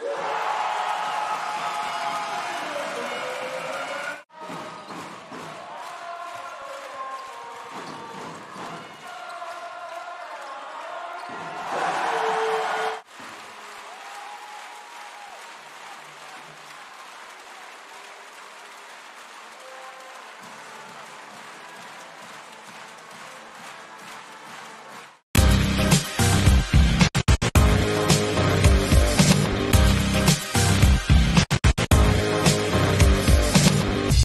Yeah.